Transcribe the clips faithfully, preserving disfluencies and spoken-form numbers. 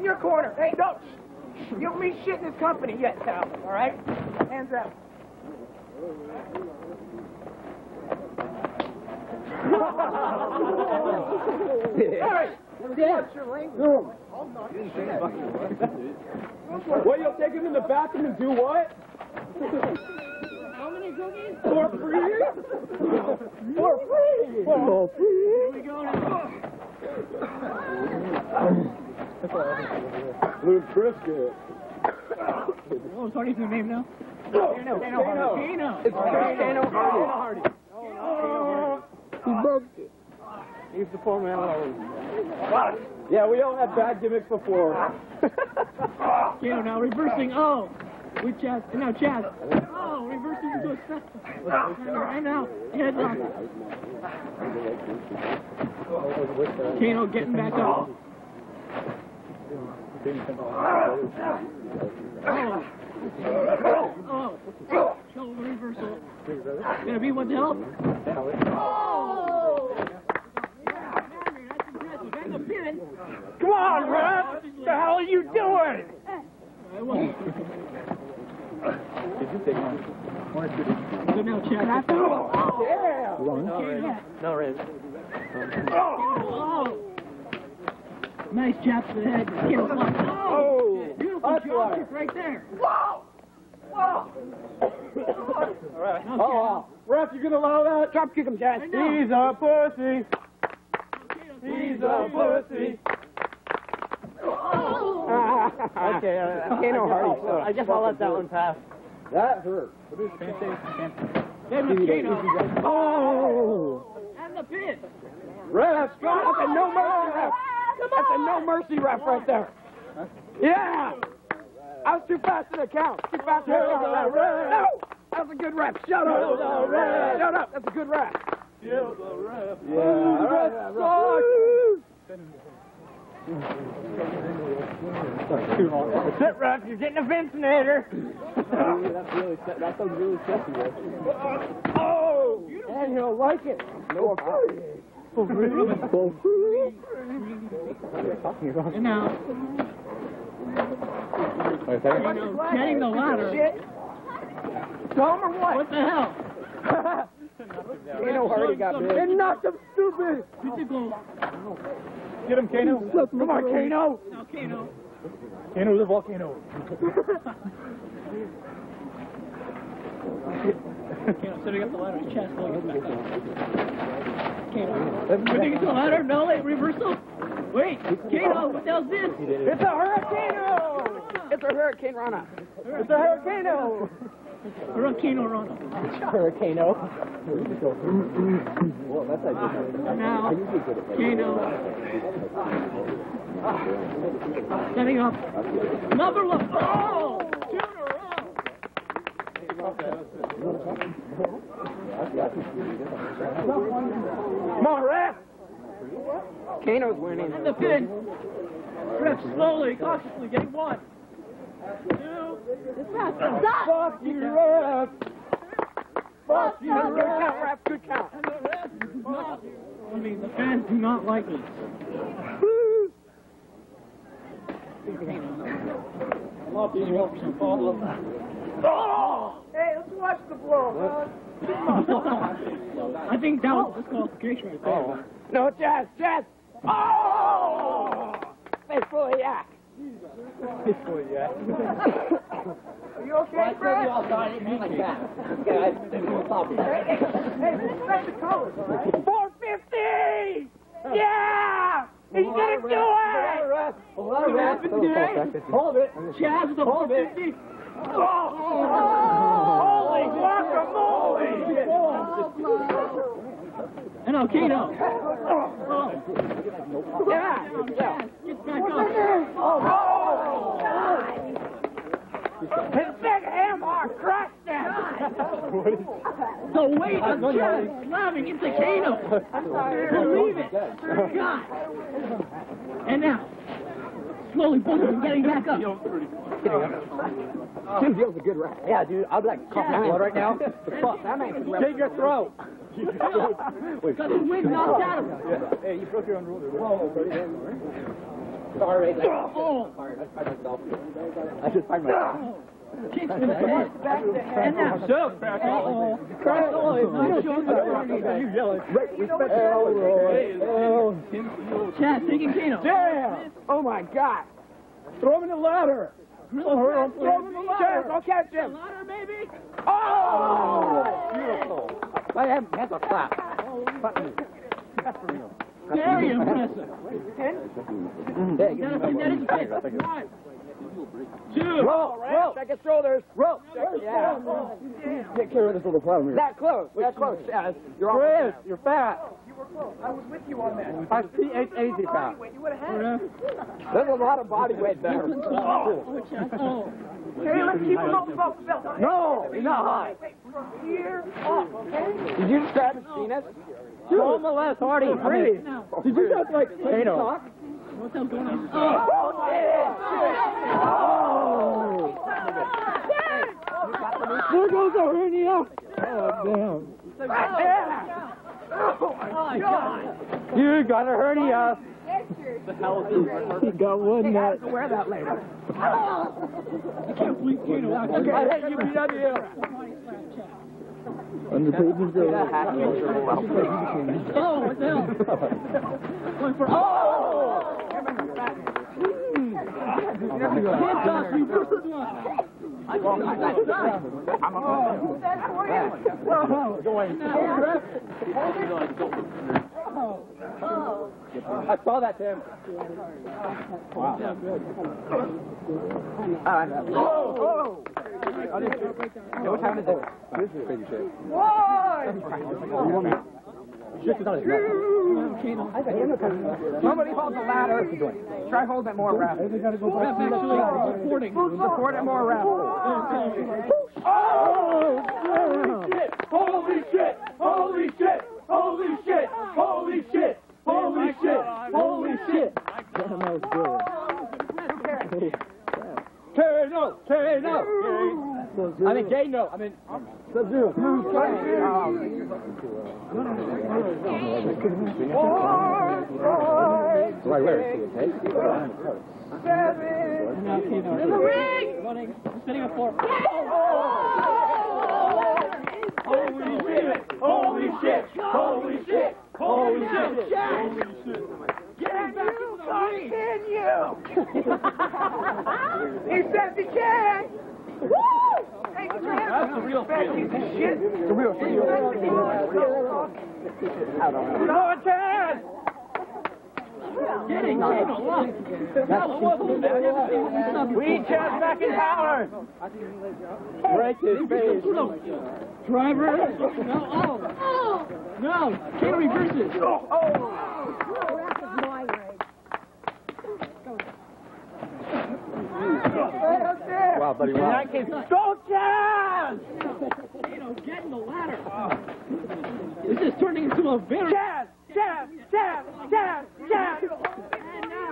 In your corner. Hey, don't. You don't mean shit in this company yet, pal. All right? Hands up. All right. What's your language? You didn't say fucking what? You'll take him in the bathroom and do what? How many cookies? For free? For free! For free! Here we go now. That's all I think. Luke Brisket. Oh, it's already your name now? No. Kano. Kano Hardy. Kano. It's Kano Hardy. Kano Hardy. He broke it. He's the poor man already. Yeah, we all had bad gimmicks before. Kano now reversing. Oh, with Chaz. And now Chaz. Oh, reversing into a second. Right now, headlock. Kano getting back up. Oh. Oh. Oh. Shoulder reversal. Gonna be one to help. Oh! Yeah. That's impressive. That's a pin. Come on, Raph! What the hell are you doing? I won. Did you take one? One or two. Go now, Chad. Oh! Yeah! No, Red. No, Red. Oh! Nice jab to the head. Kano blocked. Oh! Oh. Beautiful jab kick right there. Whoa! Whoa! All right. No, oh, wow. Ref, you gonna allow that? Drop kick him, Chaz. He's a pussy. He's a pussy. Oh. Ah. Okay, uh, Kano Hardy. So I guess I'll let that one pass. That hurt. What is it? Oh! And the pin. Ref, stop and no more. That's a no mercy ref right there. Huh? Yeah! I was too fast to the count. Too fast to the count. No! That's a good ref. Shut up! Shut up! That's a good ref. Yeah, that sucks! That's it, ref. You're getting a Vincinator. That's really that's a really sexy ref. Oh! And he'll like it. No offense. For real? For real? And now, getting the ladder. Dumb or what? What the hell? Kano Hardy got big. And knocked him stupid. Get him, Kano. Come on, Kano. Now, Kano. Kano the volcano. Kano sitting up the ladder. His chest will get back up. Kano. When you get to the ladder, no, late reversal. Wait, Kano, what the hell's this? It's a hurricane! It's a hurricane, Rana. It's a hurricane! Hurricane, Rana. Hurricane. Well, that's a different. Now, Kano. Setting up. Another one. Oh! Two in a row. Come on, Raph! Kano's winning. And the pin. Raph slowly, cautiously getting one. Two. It's fast. Fuck you, Raph! Fuck you, Raph! Good count, Raph. Good count. I mean, the fans do not like me. I love these ropes and follow them. Oh! Hey, let's watch the blow, man. I think that was disqualification right there. Oh. No, Jazz, Jazz! Oh! Faithful yak! Faithful yak. Are you okay, Brad? Well, I told you all I didn't mean like that. Okay, I didn't stop that. Hey, hey, respect the colors, all right? four fifty! Yeah! He's gonna do it! What happened today? Hold it. Jazz with a four fifty! Oh! Holy guacamole! And now Kano. Oh. Yeah. Yeah. Get back up. Oh! His big hammer crushed him. The weight of Jeff slamming into Kano. I'm sorry. Believe it. God. And now. Slowly both of them getting back up. Tim Beale's a good ref. Yeah, dude, I'd like to cough my blood right now. Fuck, that man's a ref. Take your throat. Because his wig knocked out of him. Hey, you broke your own ruler. Whoa. Sorry, like, oh. I should find myself. Keep the head back to head. Shove back. Uh-oh. Crackle is not showing the party. You're yelling. Chaz, taking Kano. Damn! Oh, my God. Throw him in the ladder. Throw him in the ladder. Chaz, I'll catch him. The ladder, baby. Oh! Beautiful. I haven't had a clap. Fuck me. That's for real. Very impressive. Ten? Yeah, you gotta think that is ten. Five. Two. Roll, roll. Check his shoulders. Roll. Yeah. Take care of this little problem here. That close. That close. Yeah, you're Chris, you're fat. You were close. I was with you on that. I was P H eighty fat. You would have had it. There's a lot of body weight there. Oh. Oh. Okay, let's keep him open off the belt. No, he's not high. Wait, from here up, okay? Did you just grab his penis? Throw him the last Hardy. Really? Did you guys like talk? What the hell's going on? Oh, shit! Oh! There goes the hernia! Oh, damn. Oh, my God! You got a hernia! The hell is this? You got one nut. I have to wear that later. I can't believe you know. Okay, I hate you, B W. On the pages of... Oh, what the hell? Going for... Oh! Hand toss, you first one! I can't do that side! Who's that for you? Whoa! Go away. Oh! Oh! I saw that, Tim. Wow. Oh! Oh! What time is it? This is pretty shit. Whoa! Somebody hold the ladder. Try hold it more, Raph. Raph actually supporting. Support it more, Raph. Oh! Holy shit! Holy shit! Holy shit! Holy shit! Holy shit! Holy shit! Holy shit! That was good. Kano! Kano! I mean, Kano! I mean, Sub-Zero! Right where? Seven! In the ring! Running, spinning a floor. Holy shit! Holy shit! Holy shit! Holy shit! Holy shit! Can you fucking you? He said he can! Woo! Hey, that's the real thing. It's the real thing. No, it's Chad! Getting Kano, look! We just back in power! Break his face! Driver! No, oh! No! Kano reverses! Oh! Oh! Wow, buddy, wow. Go, Chaz! You know, get in the ladder. This is turning into a banner. Chaz! Chaz! Chaz! Chaz! Chaz!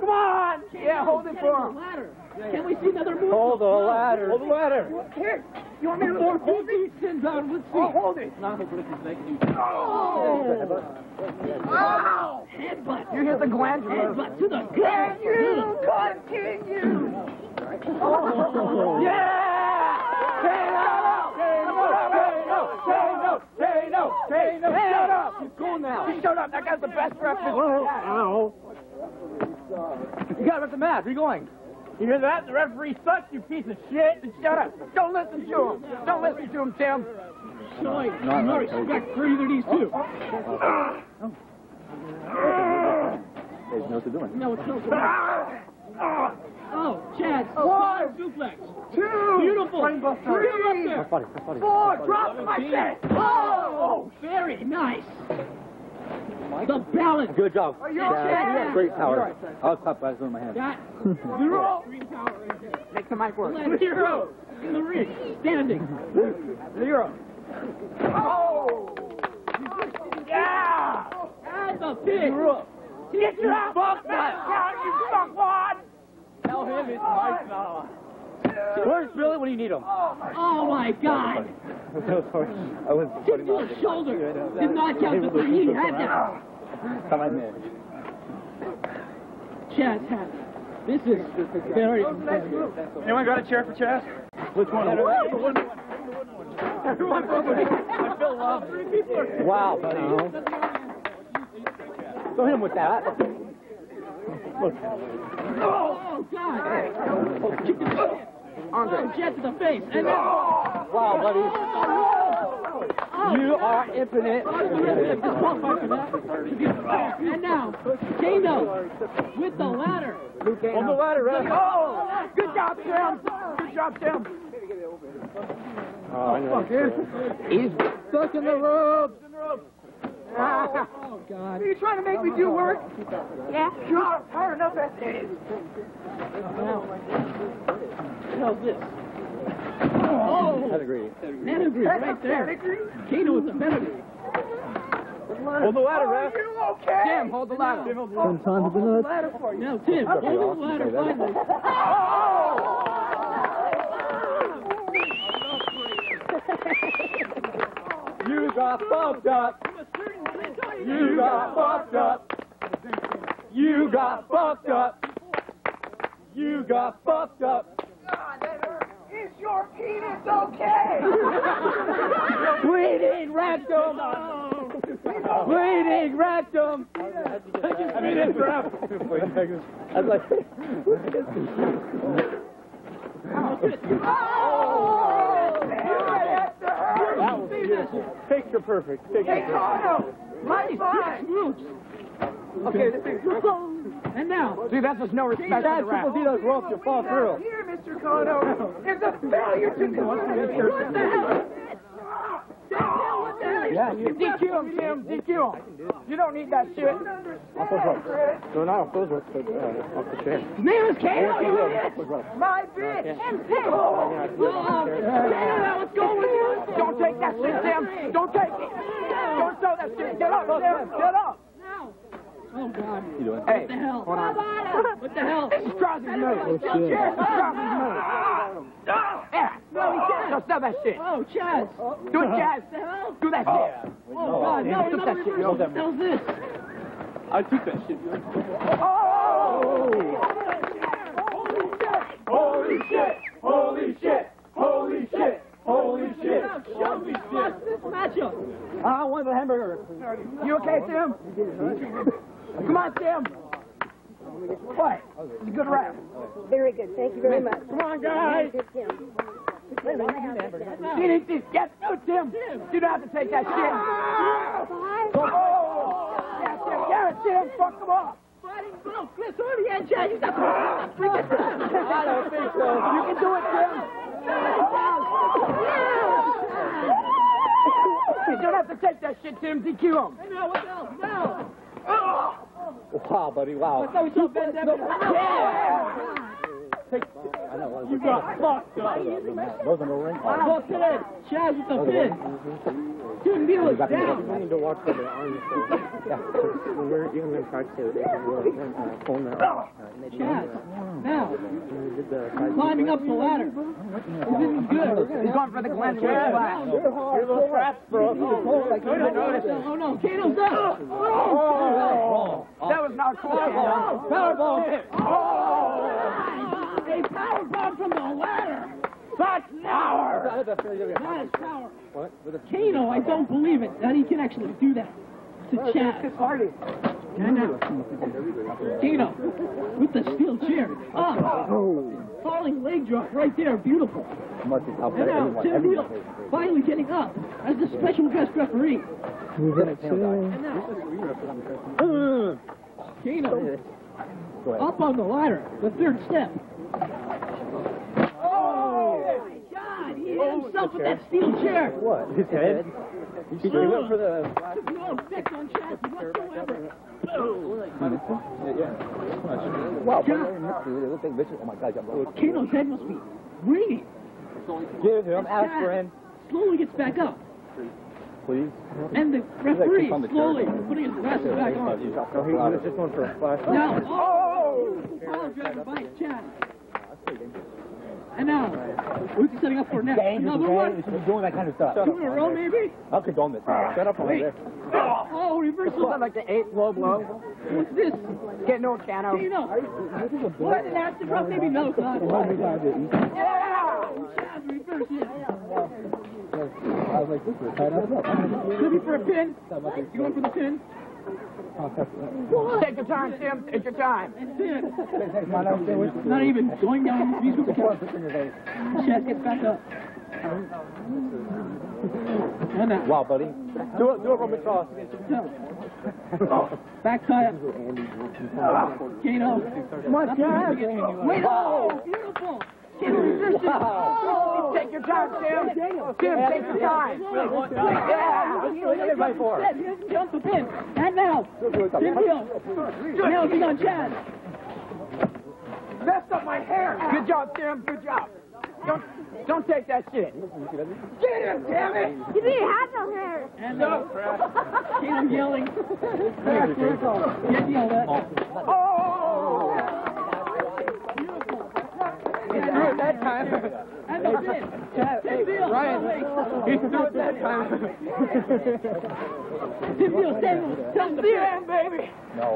Come on! Yeah, hold it for him. Can we see another move? Hold the ladder. Hold the ladder. Here. You want me to hold it? Oh, hold it. Oh! Headbutt. You hit the gland. Headbutt to the gut. Can you continue? Oh. Yeah! Kano! Kano! Kano! Kano! Kano! Shut up! He's cool now. He showed up. That guy's the best referee. Ow. You gotta let the match. Where are you going? You hear that? The referee sucks, you piece of shit. Shut up. Don't listen to him. Don't listen to him, Tim. Showing no respect for either of these two. There's no to doing. No, it's no to doing. Oh, Chad, oh, one, duplex, two, beautiful, three, three four, four drop my shit. Oh, very nice. The balance. Good job. Oh, yeah, Chad. Great power. Right. I was tough, I was doing my hands. That, zero. Make the mic work. Zero. Zero. In the ring, standing. Zero. Oh. Yeah. And the pig. Zero. Get your ass off that count, you fuckwad. Tell him it's my power. Where's Billy when you need him? Oh my, oh my God! I'm so sorry. I was putting on his shoulder. Did not count the three. He had that. Come on, man. Chaz had it. This is very interesting. Anyone got a chair for Chaz? Which one? The one, the one. Everyone's opening. I feel loved. Wow, buddy. Go hit him with that. Look. Oh, God. Oh, kick his foot. Oh, Jeff to the face. And then... Wow, buddy. Oh, you God. Are infinite. And now, Kano with the ladder. On the ladder, right? Oh, good job, Sam. Good job, Sam. Oh, fuck this. He's stuck in the ropes. Ah. Oh, God. Are you trying to make me do work? Yeah. Sure. Hard enough as it is. How's this? Oh. Pedigree. Pedigree right there. Kano with the pedigree. Hold the ladder, Raph. Oh, okay? Tim, hold the ladder. Tim, hold the ladder. Hold the ladder for you. No, Tim, hold the ladder finally. Oh! You got fucked up. You got fucked up. You got fucked up. You got fucked up. God, that hurt. Is your penis okay? Bleeding rectum. Bleeding rectum. Take his penis, Raph. I was like, look at this. Oh! Picture perfect. Picture hey, Kano! Nice, nice moves. Okay, this is... And now... See, that's just no respect to the rap. People see those ropes to fall through. Here, Mister Kano, it's a failure to do. What the hell? What the hell? Yeah, you D Q him, Jim. D Q him. You don't need that shit. Off those ropes. No, not off those ropes, but uh, off the chain. His name is Kano, you bitch! My bitch! And Tim! Kano, what's going with you? Don't take that shit, Sam. Don't take it. Don't throw that shit. Get up, Sam. Get up. No. Oh, God. Hey. What the hell? What the hell? This is Crosby's nose. Yes, Crosby's nose. Yeah. No, he can't. Don't throw that shit. Oh, Chaz. Do it, Chaz. What the hell? Do that shit. Oh, God. No, no, that shit. What the hell is this? I took that shit. Oh! Holy shit. Holy shit. Holy shit. Holy shit. Holy shit! Holy shit! Watch this matchup! I want the hamburger. You okay, Sam? Come on, Sam! What? It's a good rap. Very good. Thank you very much. Come on, guys! She didn't just get through, Tim! You don't have to take that shit! Oh! Yeah, Tim! Fuck them off! I don't think so. You can do it, Tim! You don't have to take that shit, Tim. D Q him. Hey, no, what the hell? No. Oh. Wow, buddy, wow. I thought we saw Ben Devin. Yeah. Take, I know, you got fucked up. Those are no ring. Look at it. Chaz with the pin. Tim Neal is down. I need to watch for the arms. When we're even in practice, they can uh, pull them out. Chaz, now, climbing up the ladder. This is good. He's going for the Glen. You're the traps, bro. Oh, no. Kano's up. Oh, that was not cool. Powerball. Oh. A power bomb from the ladder! That's power! That is power. What? Kano, I don't believe it that he can actually do that. To oh, Chaz. Kano. Kano with the steel chair. Up. Oh. Falling leg drop right there. Beautiful. Must be and now Tim Beale finally getting up as the special guest referee. And now Kano up on the ladder. The third step. Oh my God! He hit himself with that steel chair. What? His head? He went for the. Took no effect on Chaz whatsoever. Wow! Oh my God! Kano's head must be ringing. Give him aspirin. Slowly gets back up. Please. And the referee slowly putting his mask back on. He was just going for a flash. Now, oh! Power driver by Chaz. And now, we're setting up for next. Another one. You're doing that kind of stuff. Two in a row, maybe? I'll condone this. Shut up over there. Oh, reversal. What, like the eighth low blow? What's this? Get no Kano. You know, what an ass to drop, maybe no. Yeah! Chaz, reverse it. I was like, this is tight out up. Looking for a pin? You going for the pin? Take your time, Tim. Take your time. It's not even going down. These people can't. Chaz gets back up. Wow, buddy. Do it, do it from across. No. Back side. Kano. Come on, Chaz. Wait, oh, beautiful. Oh. Take your time, Tim. Tim, take your time. Yeah. Right for it. Jump the pin. And now. Tim Neal. Nailsing on Chaz. Messed up my hair. Good job, Tim. Good job. Don't, don't take that shit. Get him, damn it. You didn't have no hair. And no. Keep yelling. Get yelled at. Oh. Through it that time. And the pin. Tim Beale. Ryan, he's through it that time. Tim Beale, stand with him, baby. No.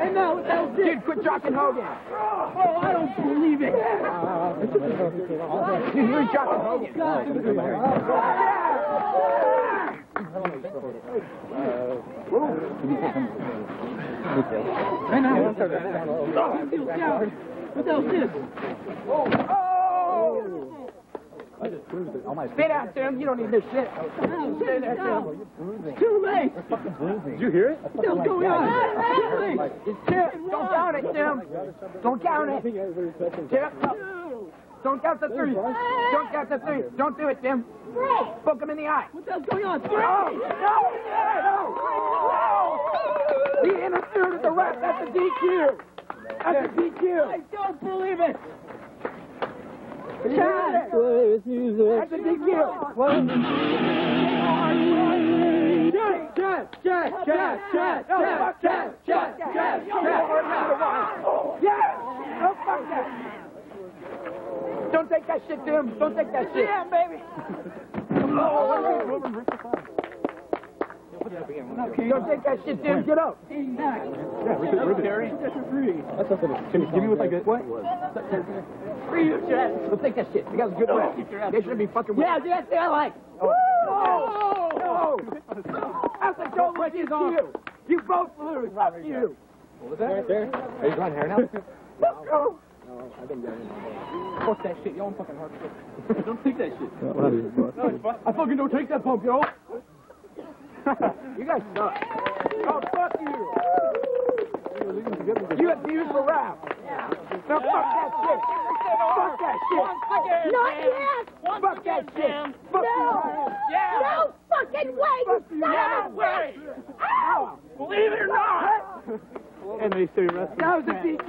And now, that was it. Dude, quit jocking Hogan. Oh, I don't believe it. Dude, you're jocking Hogan. And now, Tim Beale's down. What the hell is this? Oh! Oh! I just bruised it. Oh my. Stay down, Sam. You don't need this shit. No, stay down, Sam. Too late. You're fucking bruising. Did you hear it? What's going on? Like, it's Tim. Don't count it, Sam. Don't count it. Tim. Don't count the three. Don't count the three. Don't do it, Tim. Poke him in the eye. What the hell's going on? Three. No! No! No! He interfered with the ref. That's a D Q. That's a D Q. I don't believe it. Chaz. That's a D Q. What? Chaz, Chaz, Chaz, Chaz, Chaz, Chaz, Chaz, Chaz, Chaz. Yes. No, fuck that. Don't take that shit, Tim. Don't take that shit. Yeah, baby. Oh. Okay. Don't take that shit, Tim. Get up. Yeah, we took Terry. That's something. Can you give me what I get? What? Free you, Chaz. Don't take that shit. You guys are good ref. They shouldn't be fucking with you. Yeah, that's what I like. Woo! Oh! No! That's a don't let you do. You both lose. Fuck you. What was that? Right there. Are you going hair now? Let's go. No, I didn't get it. Fuck that shit. Y'all fucking hard shit. Don't take that shit. No, it's fine. I fucking don't take that pump, yo. You guys suck. Oh, fuck you. You abused the Raph. Now, fuck that shit. Fuck that shit. Not yet. Fuck that shit. Fuck no. No fucking way. No way. Ow. Believe it or not. And they say, that was a D Q.